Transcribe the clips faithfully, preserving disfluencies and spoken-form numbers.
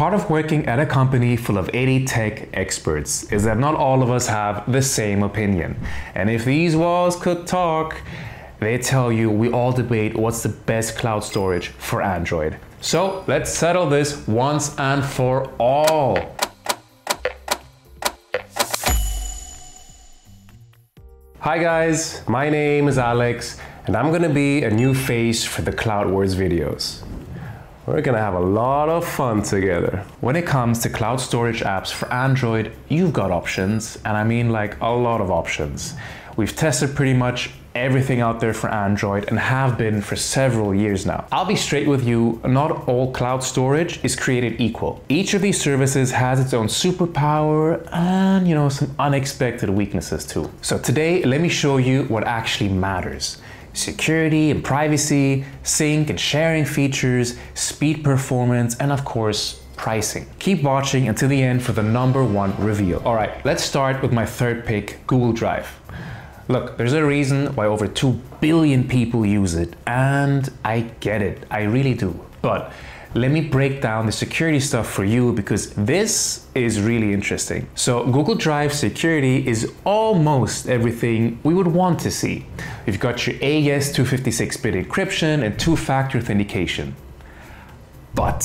Part of working at a company full of eighty tech experts is that not all of us have the same opinion. And if these walls could talk, they tell you we all debate what's the best cloud storage for Android. So let's settle this once and for all. Hi guys, my name is Alex and I'm gonna be a new face for the Cloudwards videos. We're gonna have a lot of fun together. When it comes to cloud storage apps for Android, you've got options, and I mean like a lot of options. We've tested pretty much everything out there for Android and have been for several years now. I'll be straight with you, not all cloud storage is created equal. Each of these services has its own superpower and, you know, some unexpected weaknesses too. So today, let me show you what actually matters. Security and privacy, sync and sharing features, speed performance, and of course, pricing. Keep watching until the end for the number one reveal. All right, let's start with my third pick, Google Drive. Look, there's a reason why over two billion people use it, and I get it, I really do. But let me break down the security stuff for you because this is really interesting. So Google Drive security is almost everything we would want to see. You've got your A E S two fifty-six bit encryption and two-factor authentication. But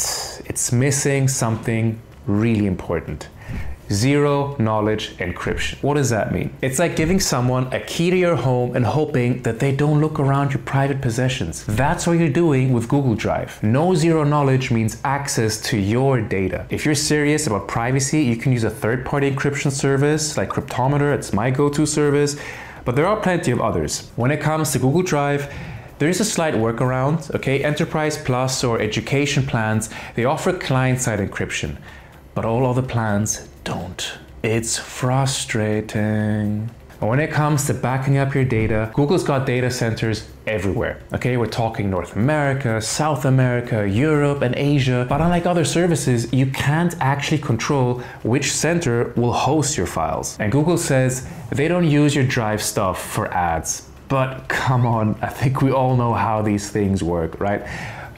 it's missing something really important. Zero knowledge encryption. What does that mean? It's like giving someone a key to your home and hoping that they don't look around your private possessions. That's what you're doing with Google Drive. No zero knowledge means access to your data. If you're serious about privacy, you can use a third-party encryption service like Cryptomator. It's my go-to service, but there are plenty of others. When it comes to Google Drive, there is a slight workaround, okay? Enterprise Plus or education plans, they offer client-side encryption, but all other plans don't. It's frustrating. And when it comes to backing up your data, Google's got data centers everywhere. Okay, we're talking North America, South America, Europe, and Asia. But unlike other services, you can't actually control which center will host your files. And Google says they don't use your Drive stuff for ads. But come on, I think we all know how these things work, right?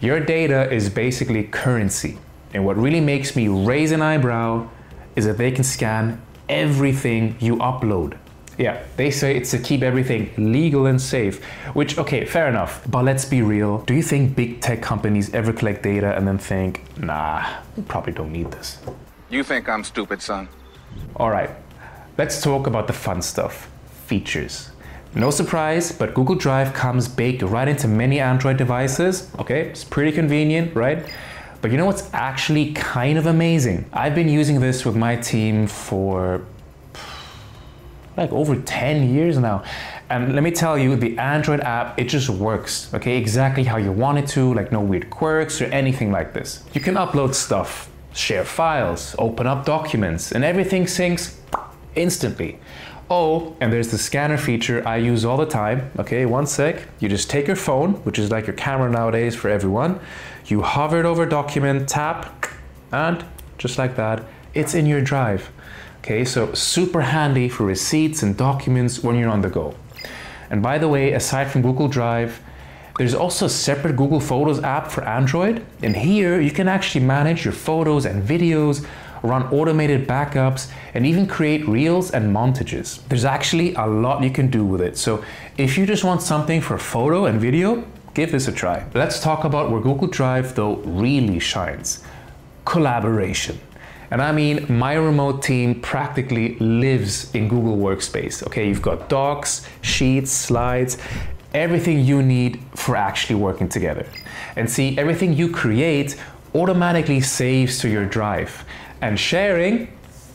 Your data is basically currency. And what really makes me raise an eyebrow is that they can scan everything you upload. Yeah, they say it's to keep everything legal and safe, which, okay, fair enough. But let's be real. Do you think big tech companies ever collect data and then think, nah, we probably don't need this? You think I'm stupid, son? All right, let's talk about the fun stuff, features. No surprise, but Google Drive comes baked right into many Android devices. Okay, it's pretty convenient, right? But you know what's actually kind of amazing? I've been using this with my team for like over ten years now. And let me tell you, the Android app, it just works, okay? Exactly how you want it to, like no weird quirks or anything like this. You can upload stuff, share files, open up documents, and everything syncs instantly. Oh, and there's the scanner feature I use all the time. Okay, one sec. You just take your phone, which is like your camera nowadays for everyone. You hover it over document, tap, and just like that, it's in your Drive. Okay, so super handy for receipts and documents when you're on the go. And by the way, aside from Google Drive, there's also a separate Google Photos app for Android. And here you can actually manage your photos and videos, run automated backups, and even create reels and montages. There's actually a lot you can do with it. So if you just want something for photo and video, give this a try. Let's talk about where Google Drive though really shines. Collaboration. And I mean, my remote team practically lives in Google Workspace. Okay, you've got docs, sheets, slides, everything you need for actually working together. And see, everything you create automatically saves to your Drive. And sharing,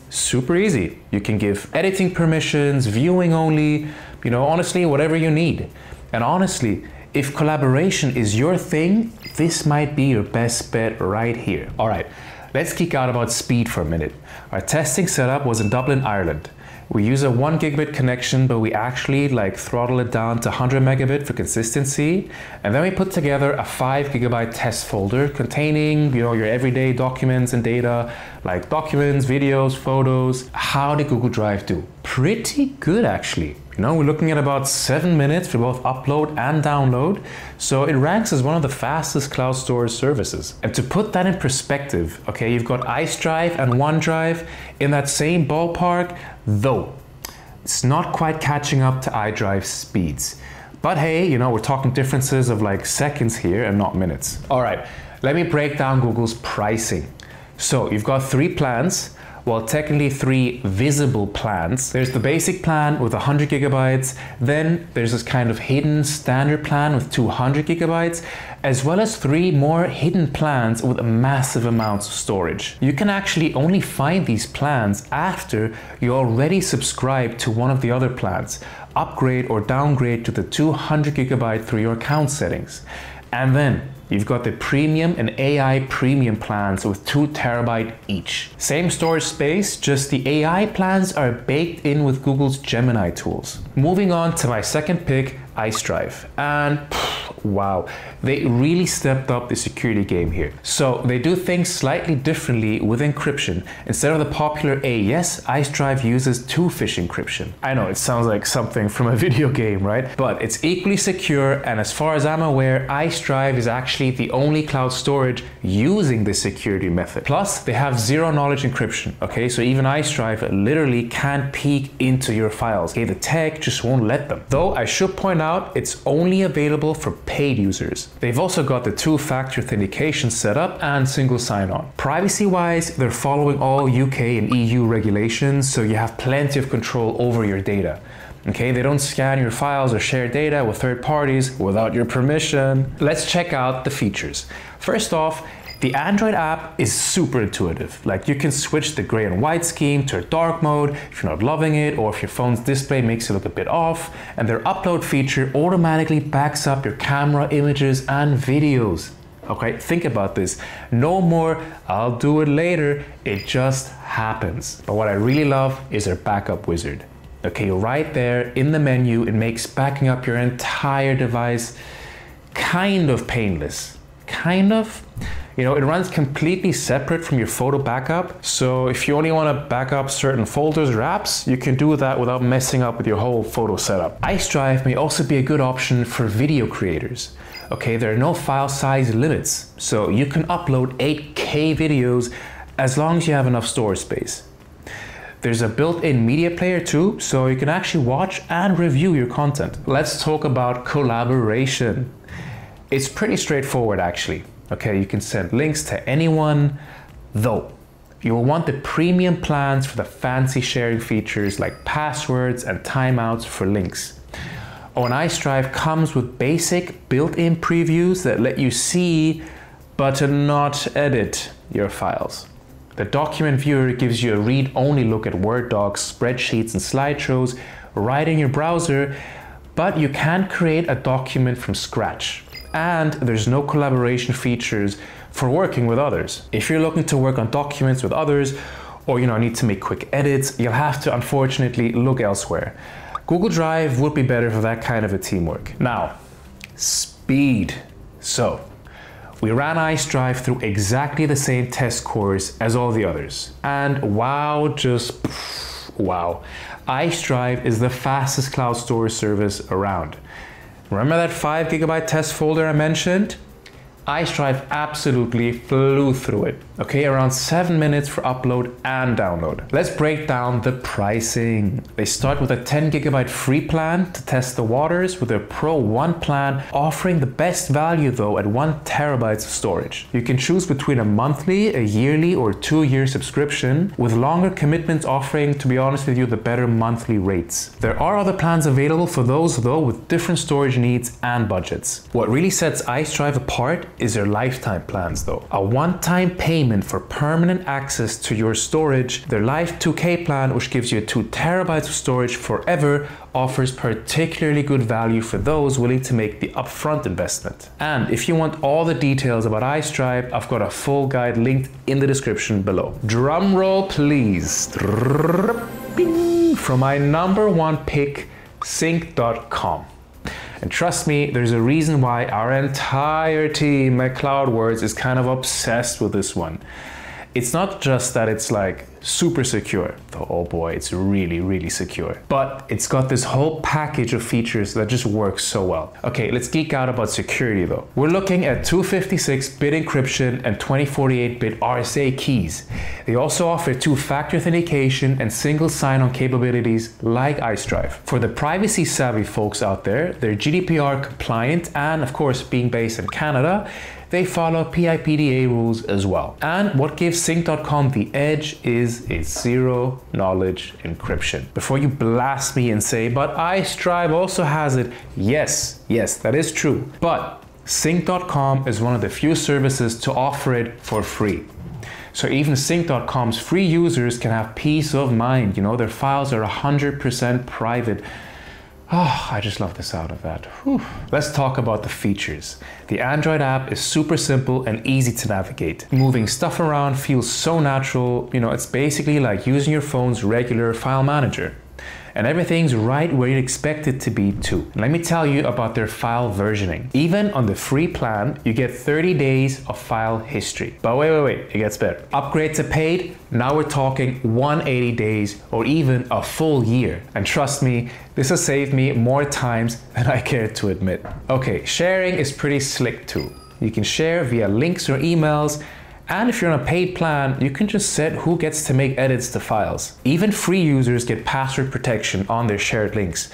super easy. You can give editing permissions, viewing only, you know, honestly, whatever you need. And honestly, if collaboration is your thing, this might be your best bet right here. All right, let's geek out about speed for a minute. Our testing setup was in Dublin, Ireland. We use a one gigabit connection, but we actually like throttle it down to one hundred megabit for consistency. And then we put together a five gigabyte test folder containing, you know, your everyday documents and data, like documents, videos, photos. How did Google Drive do? pretty good actually. You know, we're looking at about seven minutes for both upload and download, so it ranks as one of the fastest cloud storage services. And to put that in perspective, okay, you've got Icedrive and OneDrive in that same ballpark, though it's not quite catching up to iDrive speeds. But hey, you know, we're talking differences of like seconds here and not minutes. All right, let me break down Google's pricing. So you've got three plans. Well, technically three visible plans. There's the basic plan with one hundred gigabytes. Then there's this kind of hidden standard plan with two hundred gigabytes, as well as three more hidden plans with massive amounts of storage. You can actually only find these plans after you already subscribe to one of the other plans, upgrade or downgrade to the two hundred gigabyte through your account settings. And then you've got the premium and A I premium plans with two terabyte each. Same storage space, just the A I plans are baked in with Google's Gemini tools. Moving on to my second pick, Icedrive. And pff, wow, they really stepped up the security game here. So they do things slightly differently with encryption. Instead of the popular A E S, Icedrive uses two-fish encryption. I know it sounds like something from a video game, right? But it's equally secure, and as far as I'm aware, Icedrive is actually the only cloud storage using this security method. Plus, they have zero-knowledge encryption, okay? So even Icedrive literally can't peek into your files. Okay, the tech just won't let them. Though I should point out Out, it's only available for paid users. They've also got the two-factor authentication set up and single sign-on. Privacy-wise, they're following all U K and E U regulations, so you have plenty of control over your data. Okay, they don't scan your files or share data with third parties without your permission. Let's check out the features. First off, the Android app is super intuitive. Like, you can switch the gray and white scheme to a dark mode if you're not loving it, or if your phone's display makes it look a bit off, and their upload feature automatically backs up your camera images and videos. Okay, think about this. No more, I'll do it later. It just happens. But what I really love is their backup wizard. Okay, right there in the menu, it makes backing up your entire device kind of painless. Kind of? You know, it runs completely separate from your photo backup. So if you only want to back up certain folders or apps, you can do that without messing up with your whole photo setup. Icedrive may also be a good option for video creators. Okay, there are no file size limits, so you can upload eight K videos as long as you have enough storage space. There's a built-in media player too, so you can actually watch and review your content. Let's talk about collaboration. It's pretty straightforward actually. Okay, you can send links to anyone, though you will want the premium plans for the fancy sharing features like passwords and timeouts for links. Oh, and Icedrive comes with basic built-in previews that let you see, but not edit your files. The document viewer gives you a read-only look at Word docs, spreadsheets, and slideshows right in your browser, but you can create a document from scratch. And there's no collaboration features for working with others. If you're looking to work on documents with others, or you know, need to make quick edits, you'll have to unfortunately look elsewhere. Google Drive would be better for that kind of a teamwork. Now, speed. So we ran Icedrive through exactly the same test course as all the others, and wow, just pff, wow, Icedrive is the fastest cloud storage service around. Remember that five gigabyte test folder I mentioned? Icedrive absolutely flew through it. Okay, around seven minutes for upload and download. Let's break down the pricing. They start with a ten gigabyte free plan to test the waters, with their Pro one plan offering the best value though at one terabyte of storage. You can choose between a monthly, a yearly, or two year subscription, with longer commitments offering, to be honest with you, the better monthly rates. There are other plans available for those though with different storage needs and budgets. What really sets Icedrive apart is their lifetime plans though. A one-time payment for permanent access to your storage. Their Live two K plan, which gives you two terabytes of storage forever, offers particularly good value for those willing to make the upfront investment. And if you want all the details about Icedrive, I've got a full guide linked in the description below. Drum roll please. For my number one pick, Sync dot com. And trust me, there's a reason why our entire team at Cloudwards is kind of obsessed with this one. It's not just that it's like super secure, though, oh boy, it's really, really secure. But it's got this whole package of features that just works so well. Okay, let's geek out about security though. We're looking at two fifty-six bit encryption and twenty forty-eight bit R S A keys. They also offer two-factor authentication and single sign-on capabilities like Icedrive. For the privacy savvy folks out there, they're G D P R compliant, and of course, being based in Canada, they follow P I P D A rules as well. And what gives Sync dot com the edge is its zero knowledge encryption. Before you blast me and say, but Icedrive also has it. Yes, yes, that is true. But Sync dot com is one of the few services to offer it for free. So even Sync dot com's free users can have peace of mind. You know, their files are one hundred percent private. Oh, I just love the sound of that. Whew. Let's talk about the features. The Android app is super simple and easy to navigate. Moving stuff around feels so natural. You know, it's basically like using your phone's regular file manager. And everything's right where you'd expect it to be too. Let me tell you about their file versioning. Even on the free plan, you get thirty days of file history. But wait, wait, wait, it gets better. Upgrade to paid, now we're talking one hundred eighty days or even a full year. And trust me, this has saved me more times than I care to admit. Okay, sharing is pretty slick too. You can share via links or emails. And if you're on a paid plan, you can just set who gets to make edits to files. Even free users get password protection on their shared links.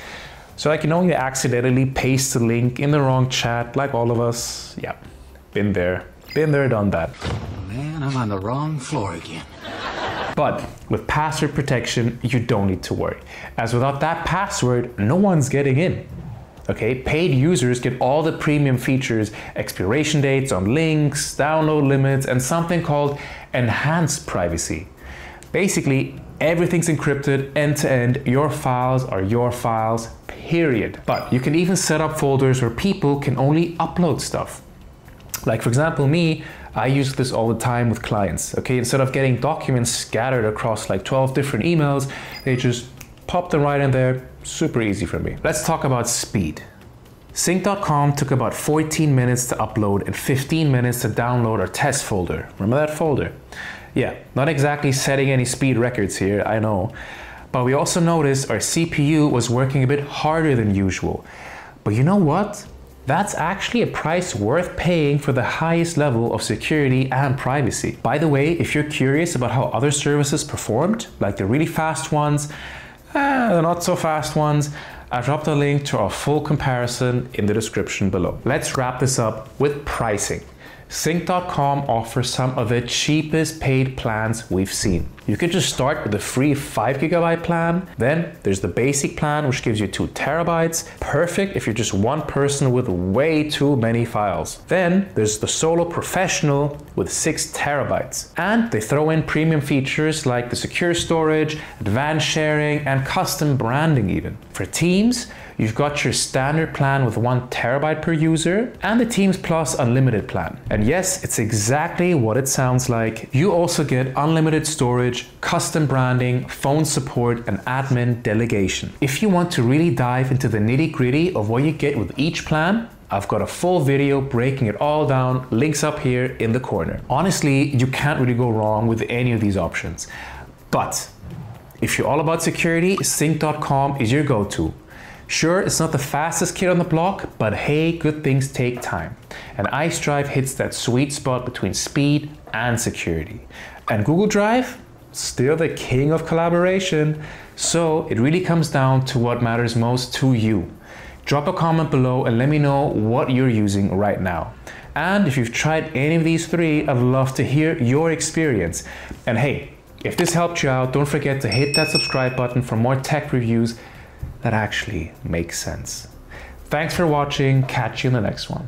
So I can only accidentally paste the link in the wrong chat, like all of us. Yeah, been there, been there, done that. Oh man, I'm on the wrong floor again. But with password protection, you don't need to worry, as without that password, no one's getting in. Okay, paid users get all the premium features, expiration dates on links, download limits, and something called enhanced privacy. Basically, everything's encrypted end to end. Your files are your files, period. But you can even set up folders where people can only upload stuff. Like for example, me, I use this all the time with clients. Okay, instead of getting documents scattered across like twelve different emails, they just pop them right in there. Super easy for me. Let's talk about speed. Sync dot com took about fourteen minutes to upload and fifteen minutes to download our test folder. Remember that folder? Yeah, not exactly setting any speed records here, I know. But we also noticed our C P U was working a bit harder than usual. But you know what? That's actually a price worth paying for the highest level of security and privacy. By the way, if you're curious about how other services performed, like the really fast ones, Eh, the not so fast ones, I dropped a link to our full comparison in the description below. Let's wrap this up with pricing. Sync dot com offers some of the cheapest paid plans we've seen. You could just start with the free five gigabyte plan. Then there's the basic plan, which gives you two terabytes. Perfect if you're just one person with way too many files. Then there's the solo professional with six terabytes. And they throw in premium features like the secure storage, advanced sharing, and custom branding even. For teams, you've got your standard plan with one terabyte per user and the Teams Plus unlimited plan. And yes, it's exactly what it sounds like. You also get unlimited storage, custom branding, phone support, and admin delegation. If you want to really dive into the nitty-gritty of what you get with each plan, I've got a full video breaking it all down, links up here in the corner. Honestly, you can't really go wrong with any of these options. But if you're all about security, Sync dot com is your go-to. Sure, it's not the fastest kid on the block, but hey, good things take time. And Icedrive hits that sweet spot between speed and security. And Google Drive? Still the king of collaboration. So it really comes down to what matters most to you. Drop a comment below and let me know what you're using right now. And if you've tried any of these three, I'd love to hear your experience. And hey, if this helped you out, don't forget to hit that subscribe button for more tech reviews that actually make sense. Thanks for watching. Catch you in the next one.